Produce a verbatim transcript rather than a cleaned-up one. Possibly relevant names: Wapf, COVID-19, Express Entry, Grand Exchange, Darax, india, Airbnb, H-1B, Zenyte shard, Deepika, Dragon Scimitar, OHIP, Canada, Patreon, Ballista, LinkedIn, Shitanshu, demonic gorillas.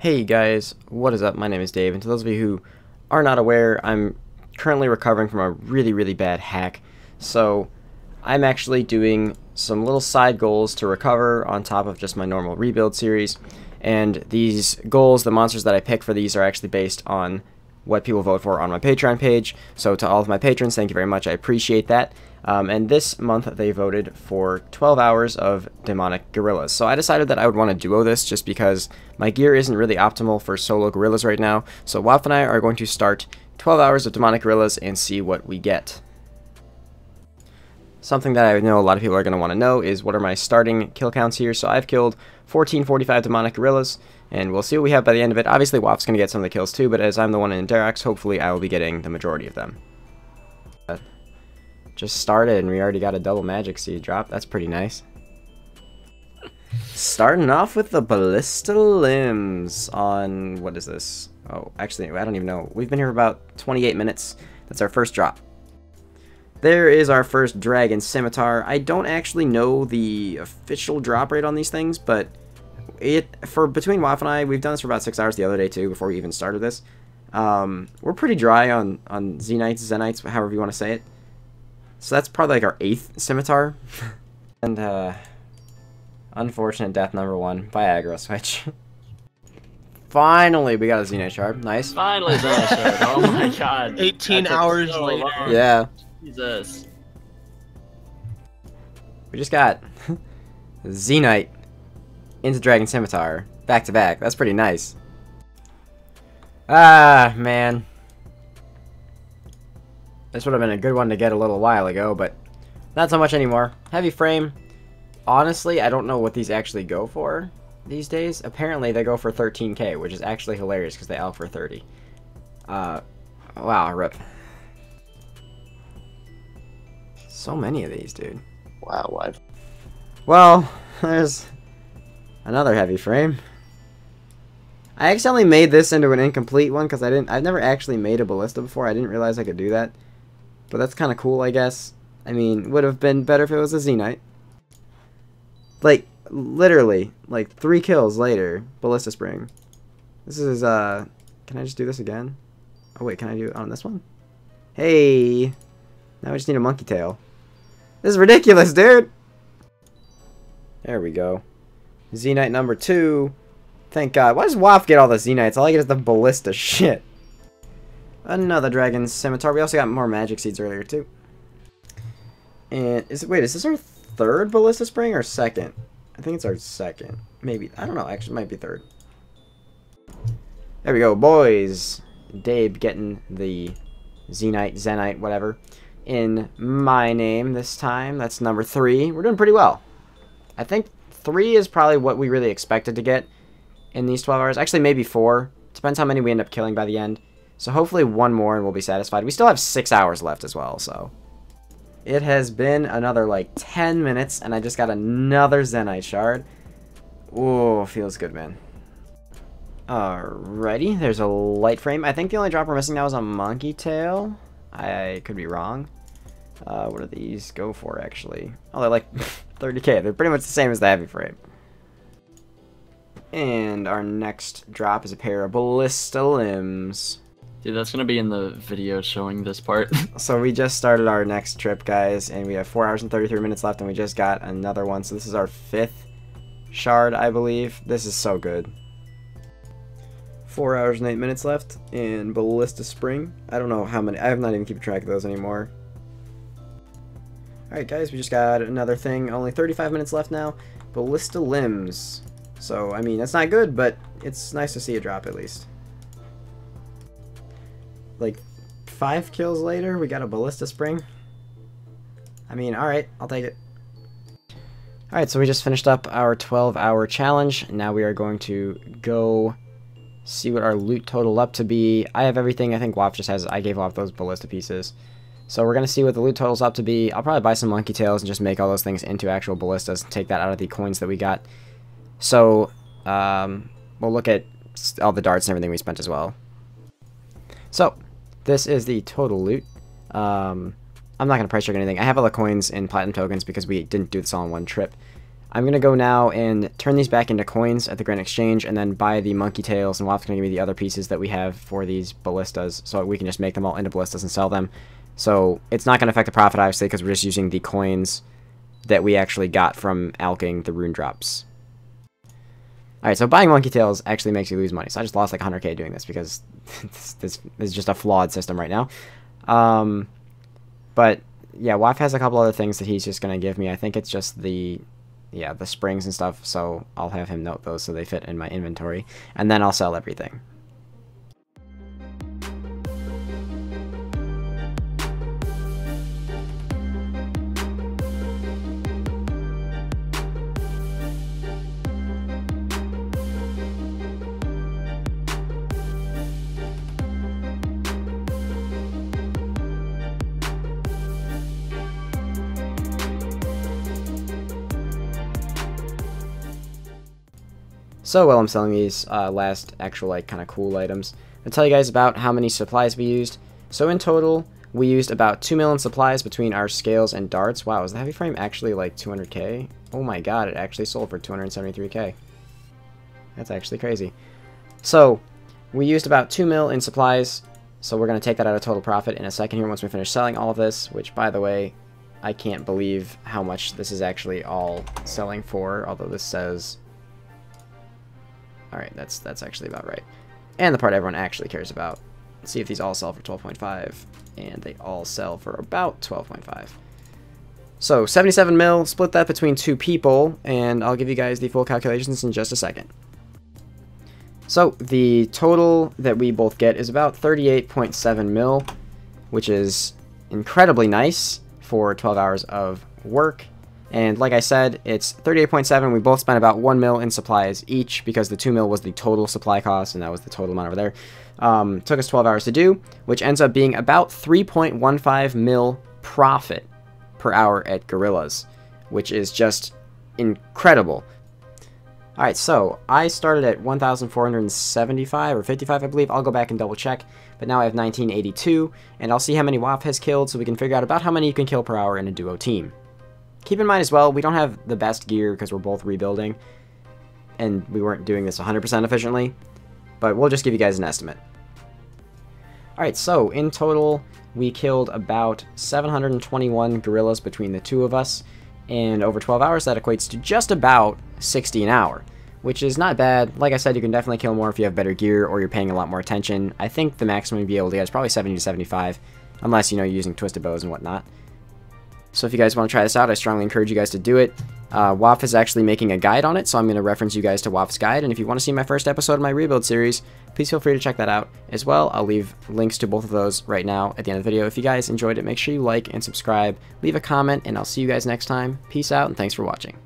Hey guys, what is up? My name is Dave, and to those of you who are not aware, I'm currently recovering from a really, really bad hack. So I'm actually doing some little side goals to recover on top of just my normal rebuild series. And these goals, the monsters that I pick for these, are actually based on what people vote for on my Patreon page. So to all of my patrons, thank you very much. I appreciate that. Um, and this month they voted for twelve hours of demonic gorillas. So I decided that I would want to duo this just because my gear isn't really optimal for solo gorillas right now. So Wapf and I are going to start twelve hours of demonic gorillas and see what we get. Something that I know a lot of people are going to want to know is what are my starting kill counts here. So I've killed fourteen forty-five demonic gorillas, and we'll see what we have by the end of it. Obviously Wapf's going to get some of the kills too, but as I'm the one in Darax, hopefully I will be getting the majority of them. Just started and we already got a double magic seed drop. That's pretty nice. Starting off with the Ballista limbs on, what is this? Oh, actually, I don't even know. We've been here for about twenty-eight minutes. That's our first drop. There is our first Dragon Scimitar. I don't actually know the official drop rate on these things, but it for between Wapf and I, we've done this for about six hours the other day too, before we even started this. Um, we're pretty dry on, on Zenytes, Zenytes, however you want to say it. So that's probably like our eighth scimitar. And, uh... unfortunate death number one by aggro switch. Finally, we got a Zenyte shard. Nice. Finally, Zenyte shard. Oh my god. eighteen hours so later. Long. Yeah. Jesus. We just got Zenyte into Dragon Scimitar. Back to back. That's pretty nice. Ah, man. This would have been a good one to get a little while ago, but not so much anymore. Heavy frame. Honestly, I don't know what these actually go for these days. Apparently, they go for thirteen K, which is actually hilarious because they out for thirty. Uh, wow, rip. So many of these, dude. Wow, what? Well, there's another heavy frame. I accidentally made this into an incomplete one because I didn't. I've never actually made a Ballista before. I didn't realize I could do that. But that's kind of cool, I guess. I mean, would have been better if it was a Zenyte. Like, literally, like, three kills later, Ballista Spring. This is, uh, can I just do this again? Oh, wait, can I do it on this one? Hey! Now we just need a monkey tail. This is ridiculous, dude! There we go. Zenyte number two. Thank God. Why does Wapf get all the Zenytes? All I get is the Ballista shit. Another Dragon Scimitar. We also got more magic seeds earlier too. And is it, wait, is this our third Ballista Spring or second? I think it's our second. Maybe, I don't know. Actually, it might be third. There we go, boys. Dave getting the Zenyte, Zenyte, whatever, in my name this time. That's number three. We're doing pretty well. I think three is probably what we really expected to get in these twelve hours. Actually, maybe four. Depends how many we end up killing by the end. So hopefully one more and we'll be satisfied. We still have six hours left as well, so. It has been another, like, ten minutes, and I just got another Zenyte shard. Ooh, feels good, man. Alrighty, there's a light frame. I think the only drop we're missing now is a monkey tail. I could be wrong. Uh, what do these go for, actually? Oh, they're like thirty K. They're pretty much the same as the heavy frame. And our next drop is a pair of Ballista limbs. Dude, that's gonna be in the video showing this part. So we just started our next trip, guys, and we have four hours and thirty-three minutes left, and we just got another one. So this is our fifth shard, I believe. This is so good. four hours and eight minutes left, and Ballista Spring. I don't know how many. I have not even kept track of those anymore. Alright, guys, we just got another thing. Only thirty-five minutes left now. Ballista limbs. So, I mean, that's not good, but it's nice to see a drop at least. Like, five kills later, we got a Ballista Spring. I mean, alright, I'll take it. Alright, so we just finished up our twelve hour challenge. Now we are going to go see what our loot total up to be. I have everything. I think Wapf just has, I gave Wapf those Ballista pieces. So we're going to see what the loot total's up to be. I'll probably buy some monkey tails and just make all those things into actual Ballistas and take that out of the coins that we got. So, um, we'll look at all the darts and everything we spent as well. So, this is the total loot. Um, I'm not going to price check anything. I have all the coins in Platinum Tokens because we didn't do this all in one trip. I'm going to go now and turn these back into coins at the Grand Exchange and then buy the monkey tails, and Wapf's going to give me the other pieces that we have for these ballistas, so we can just make them all into ballistas and sell them. So it's not going to affect the profit, obviously, because we're just using the coins that we actually got from alking the rune drops. Alright, so buying monkey tails actually makes you lose money, so I just lost like one hundred K doing this because this, this is just a flawed system right now. Um, but yeah, Wapf has a couple other things that he's just going to give me. I think it's just the... yeah, the springs and stuff, so I'll have him note those so they fit in my inventory, and then I'll sell everything. So while I'm selling these uh, last actual like kind of cool items, I'll tell you guys about how many supplies we used. So in total, we used about two million supplies between our scales and darts. Wow, is the heavy frame actually like two hundred K? Oh my god, it actually sold for two hundred seventy-three K. That's actually crazy. So we used about two million in supplies, so we're going to take that out of total profit in a second here once we finish selling all of this, which by the way, I can't believe how much this is actually all selling for, although this says... Alright, that's that's actually about right. And the part everyone actually cares about. Let's see if these all sell for twelve point five. And they all sell for about twelve point five. So, seventy-seven mil, split that between two people, and I'll give you guys the full calculations in just a second. So, the total that we both get is about thirty-eight point seven mil, which is incredibly nice for twelve hours of work. And like I said, it's thirty-eight point seven. We both spent about one mil in supplies each because the two mil was the total supply cost, and that was the total amount over there. Um, took us twelve hours to do, which ends up being about three point one five mil profit per hour at Gorillas, which is just incredible. All right, so I started at one thousand four hundred seventy-five or fifty-five, I believe. I'll go back and double check, but now I have nineteen eighty-two, and I'll see how many Wapf has killed so we can figure out about how many you can kill per hour in a duo team. Keep in mind as well, we don't have the best gear because we're both rebuilding, and we weren't doing this one hundred percent efficiently, but we'll just give you guys an estimate. Alright, so in total, we killed about seven hundred twenty-one gorillas between the two of us, and over twelve hours, that equates to just about sixty an hour, which is not bad. Like I said, you can definitely kill more if you have better gear or you're paying a lot more attention. I think the maximum you'd be able to get is probably seventy to seventy-five, unless, you know, you're using twisted bows and whatnot. So if you guys want to try this out, I strongly encourage you guys to do it. Uh, Wapf is actually making a guide on it, so I'm going to reference you guys to Wapf's guide. And if you want to see my first episode of my rebuild series, please feel free to check that out as well. I'll leave links to both of those right now at the end of the video. If you guys enjoyed it, make sure you like and subscribe, leave a comment, and I'll see you guys next time. Peace out, and thanks for watching.